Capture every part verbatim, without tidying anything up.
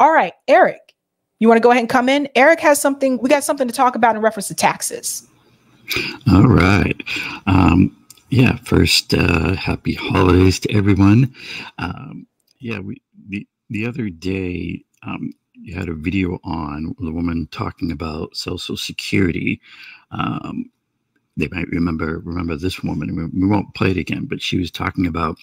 All right, Eric, you want to go ahead and come in? Eric has something. We got something to talk about in reference to taxes. All right. Um, yeah. First, uh, happy holidays to everyone. Um, yeah. We, the, the other day, um, you had a video on the woman talking about Social Security. Um, they might remember, remember this woman. We, we won't play it again, but she was talking about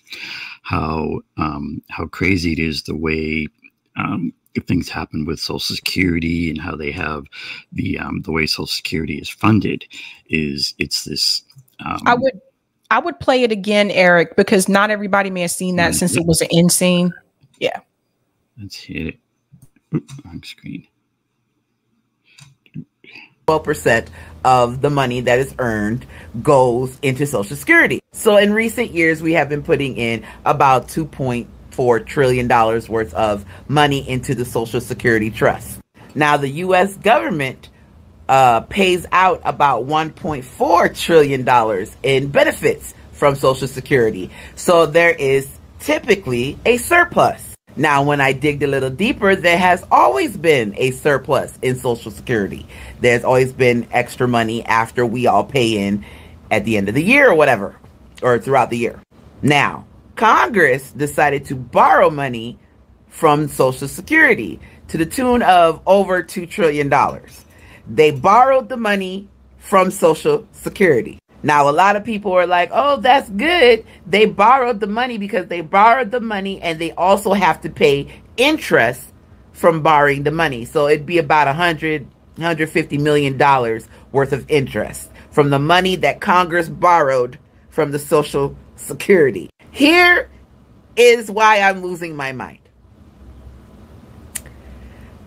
how, um, how crazy it is the way, um, things happen with Social Security, and how they have the, um, the way Social Security is funded is it's this, um, I would, I would play it again, Eric, because not everybody may have seen that since it was an end scene. Yeah. Let's hit it. Oops, wrong screen. twelve percent of the money that is earned goes into Social Security. So in recent years, we have been putting in about two point four trillion dollars worth of money into the Social Security Trust. Now, the U S government uh, pays out about one point four trillion dollars in benefits from Social Security. So there is typically a surplus. Now, when I digged a little deeper, there has always been a surplus in Social Security. There's always been extra money after we all pay in at the end of the year or whatever, or throughout the year. Now, Congress decided to borrow money from Social Security to the tune of over two trillion dollars. They borrowed the money from Social Security. Now, a lot of people are like, oh, that's good. They borrowed the money because they borrowed the money and they also have to pay interest from borrowing the money. So it'd be about one hundred, one hundred fifty million dollars worth of interest from the money that Congress borrowed from the Social Security. Here is why I'm losing my mind.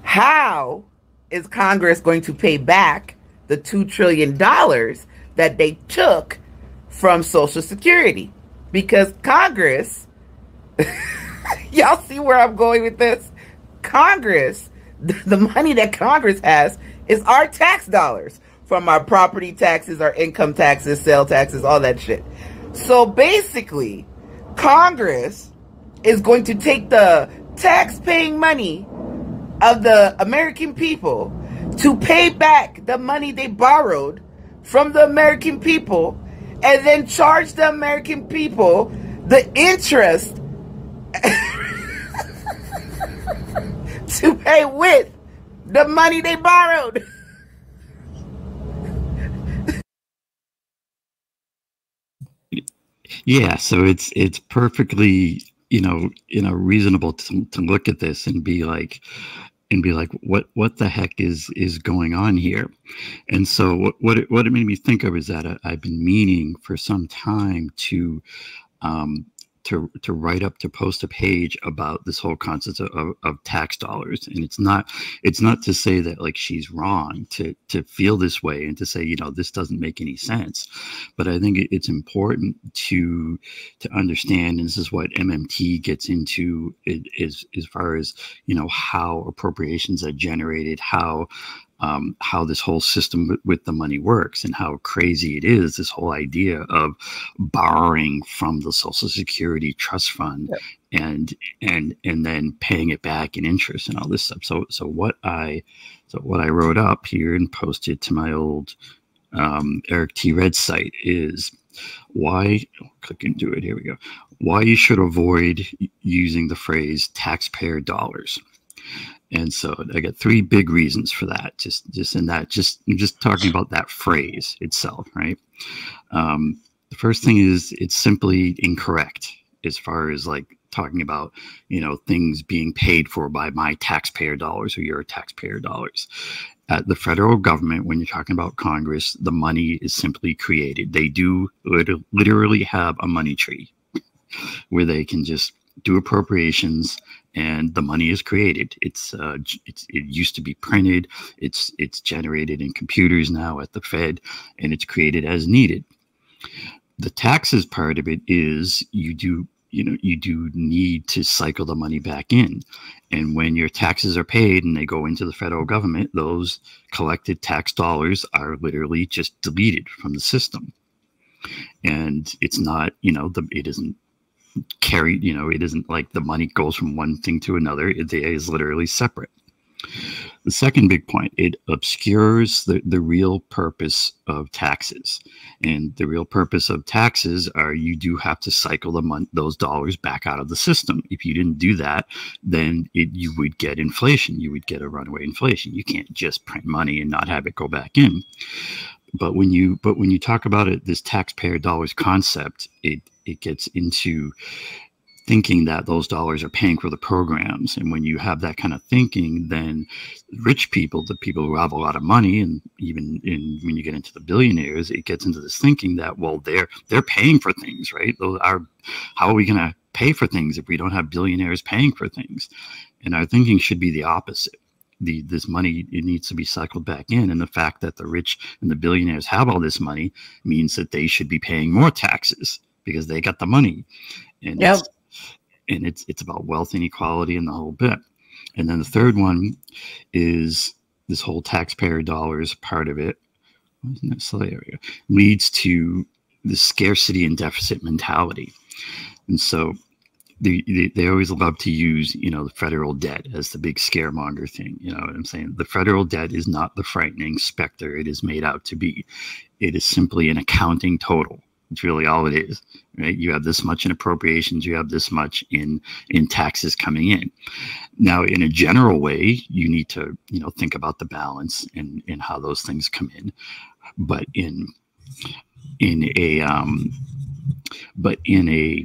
How is Congress going to pay back the two trillion dollars that they took from Social Security? Because Congress, y'all see where I'm going with this? Congress, the money that Congress has is our tax dollars from our property taxes, our income taxes, sale taxes, all that shit. So basically, Congress is going to take the tax-paying money of the American people to pay back the money they borrowed from the American people, and then charge the American people the interest to pay with the money they borrowed. Yeah, so it's it's perfectly, you know, you know, reasonable to, to look at this and be like, and be like, what what the heck is is going on here? And so what what it, what it made me think of is that I, I've been meaning for some time to um to to write up, to post a page about this whole concept of, of, of tax dollars. And it's not it's not to say that like she's wrong to to feel this way and to say, you know, this doesn't make any sense. But I think it's important to to understand, and this is what M M T gets into, is as far as, you know, how appropriations are generated, how Um, how this whole system with the money works, and how crazy it is, this whole idea of borrowing from the Social Security Trust Fund. Yep. and and and then paying it back in interest and all this stuff. So so what I so what I wrote up here and posted to my old um, Eric T. Reed site is why I'll click and do it. Here we go. Why you should avoid using the phrase taxpayer dollars. And so I got three big reasons for that. Just, just in that, just, just talking about that phrase itself, right? Um, the first thing is it's simply incorrect as far as like talking about, you know, things being paid for by my taxpayer dollars or your taxpayer dollars. At the federal government, when you're talking about Congress, the money is simply created. They do literally have a money tree where they can just do appropriations, and the money is created. It's, uh, it's it used to be printed. It's it's generated in computers now at the Fed, and it's created as needed. The taxes part of it is you do you know you do need to cycle the money back in, and when your taxes are paid and they go into the federal government, those collected tax dollars are literally just deleted from the system, and it's not you know the it isn't. carried, you know, it isn't like the money goes from one thing to another. It is literally separate. The second big point, it obscures the, the real purpose of taxes. And the real purpose of taxes are you do have to cycle the month, those dollars back out of the system. If you didn't do that, then it, you would get inflation. You would get a runaway inflation. You can't just print money and not have it go back in. But when you but when you talk about it, this taxpayer dollars concept, it, it gets into thinking that those dollars are paying for the programs. And when you have that kind of thinking, then rich people, the people who have a lot of money, and even in, when you get into the billionaires, it gets into this thinking that, well, they're they're paying for things, right? Those are, how are we going to pay for things if we don't have billionaires paying for things? And our thinking should be the opposite. The, this money, it needs to be cycled back in. And the fact that the rich and the billionaires have all this money means that they should be paying more taxes because they got the money. And yep. it's, And it's it's about wealth inequality and the whole bit. And then the third one is this whole taxpayer dollars part of it. Wasn't that silly area? Leads to the scarcity and deficit mentality. And so they, they, they always love to use, you know, the federal debt as the big scaremonger thing. You know what I'm saying? The federal debt is not the frightening specter it is made out to be. It is simply an accounting total. It's really all it is, right? You have this much in appropriations, you have this much in in taxes coming in. Now, in a general way, you need to, you know, think about the balance and and how those things come in. But in in a um, but in a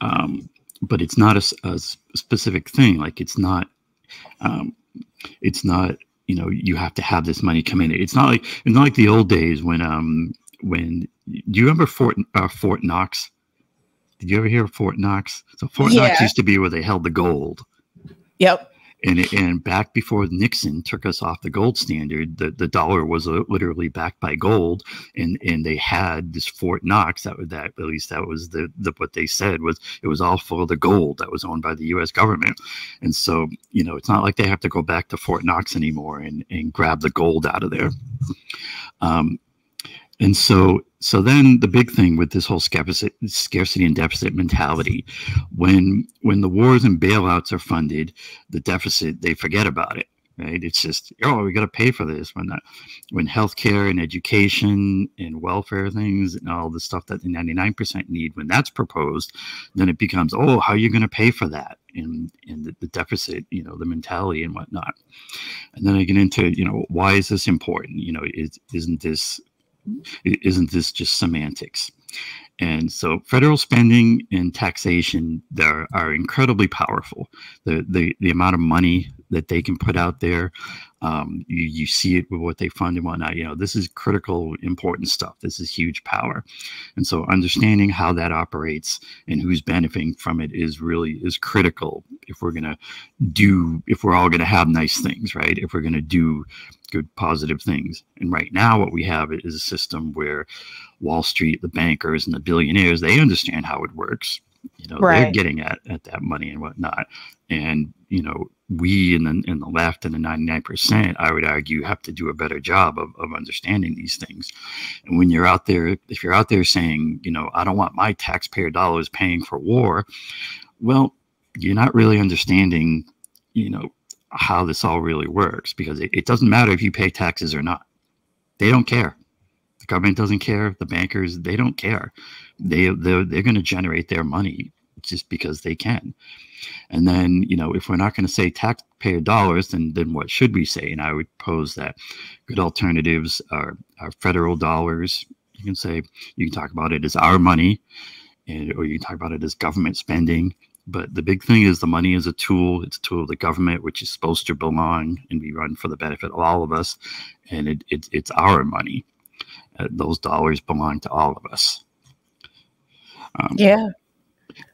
um, but it's not a, a specific thing. Like it's not um, it's not you know you have to have this money come in. It's not like it's not like the old days when um when do you remember Fort uh, Fort Knox? Did you ever hear of Fort Knox? So Fort yeah. Knox used to be where they held the gold. Yep. And it, and back before Nixon took us off the gold standard, the, the dollar was uh, literally backed by gold, and and they had this Fort Knox. That was that at least that was the, the what they said was it was all full of the gold that was owned by the U S government. And so you know it's not like they have to go back to Fort Knox anymore and and grab the gold out of there. Um. And so, so then the big thing with this whole scarcity and deficit mentality, when when the wars and bailouts are funded, the deficit, they forget about it, right? It's just, oh, we got to pay for this. When that, when healthcare and education and welfare things and all the stuff that the ninety-nine percent need, when that's proposed, then it becomes, oh, how are you going to pay for that? And and the, the deficit, you know, the mentality and whatnot. And then I get into, you know, why is this important? You know, it, isn't this Isn't this just semantics? And so federal spending and taxation there are incredibly powerful. The, the, the amount of money that they can put out there, um, you, you see it with what they fund and whatnot. You know, this is critical, important stuff. This is huge power. And so understanding how that operates and who's benefiting from it is really is critical if we're going to do, if we're all going to have nice things, right? If we're going to do good, positive things. And right now what we have is a system where Wall Street, the bankers and the billionaires, they understand how it works. You know, right. They're getting at, at that money and whatnot. And, you know, we in the, in the left and the ninety-nine percent, I would argue, have to do a better job of, of understanding these things. And when you're out there, if you're out there saying, you know, I don't want my taxpayer dollars paying for war, well, you're not really understanding, you know, how this all really works, because it, it doesn't matter if you pay taxes or not. They don't care. The government doesn't care. The bankers, they don't care. They, they're they're going to generate their money just because they can. And then, you know, if we're not going to say taxpayer dollars, then then what should we say? And I would pose that good alternatives are, are federal dollars. You can say, you can talk about it as our money, and, or you can talk about it as government spending. But the big thing is the money is a tool. It's a tool of the government, which is supposed to belong and be run for the benefit of all of us. And it, it, it's our money. Uh, those dollars belong to all of us. Um, yeah.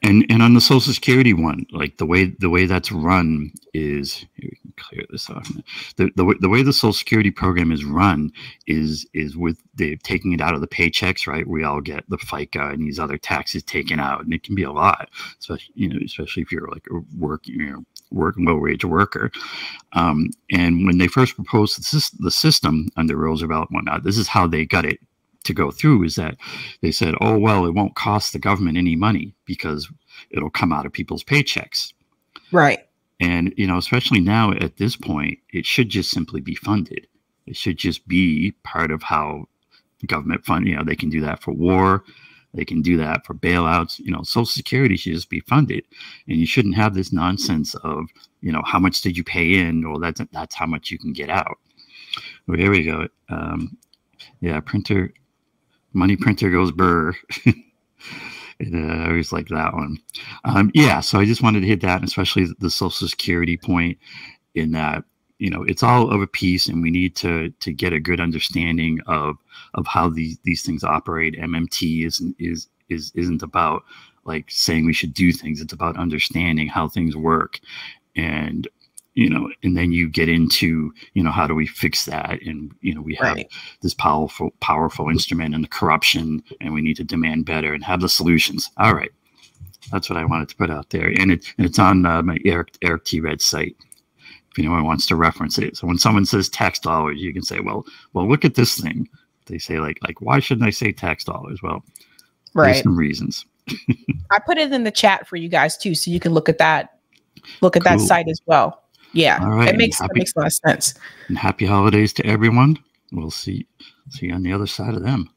And and on the Social Security one, like the way the way that's run is, here we can clear this off. The the way, the way the Social Security program is run is is with they're taking it out of the paychecks, right? We all get the FICA and these other taxes taken out, and it can be a lot, especially you know, especially if you're like a work you know work low wage worker. Um, and when they first proposed the system under Roosevelt and whatnot, this is how they got it to go through is that they said, oh, well, it won't cost the government any money because it'll come out of people's paychecks. Right. And, you know, especially now at this point, it should just simply be funded. It should just be part of how government fund, you know, they can do that for war. They can do that for bailouts. You know, Social Security should just be funded. And you shouldn't have this nonsense of, you know, how much did you pay in? Or that's, that's how much you can get out. Well, here we go. Um, yeah, printer, money printer goes burr. And, uh, I always like that one. Um, yeah, so I just wanted to hit that, and especially the Social Security point in that, you know, it's all of a piece, and we need to to get a good understanding of of how these these things operate. M M T isn't is is isn't about like saying we should do things. It's about understanding how things work, and you know, and then you get into, you know, how do we fix that? And you know, we have right. this powerful powerful instrument and the corruption, and we need to demand better and have the solutions. All right, that's what I wanted to put out there, and it and it's on uh, my Eric Eric T. Reed site. If anyone wants to reference it. So when someone says tax dollars, you can say, well, well, look at this thing. They say like, like, why shouldn't I say tax dollars? Well, right. There's some reasons. I put it in the chat for you guys too. So you can look at that, look at cool. that site as well. Yeah. Right. It makes, happy, it makes a lot of sense. And happy holidays to everyone. We'll see, see you on the other side of them.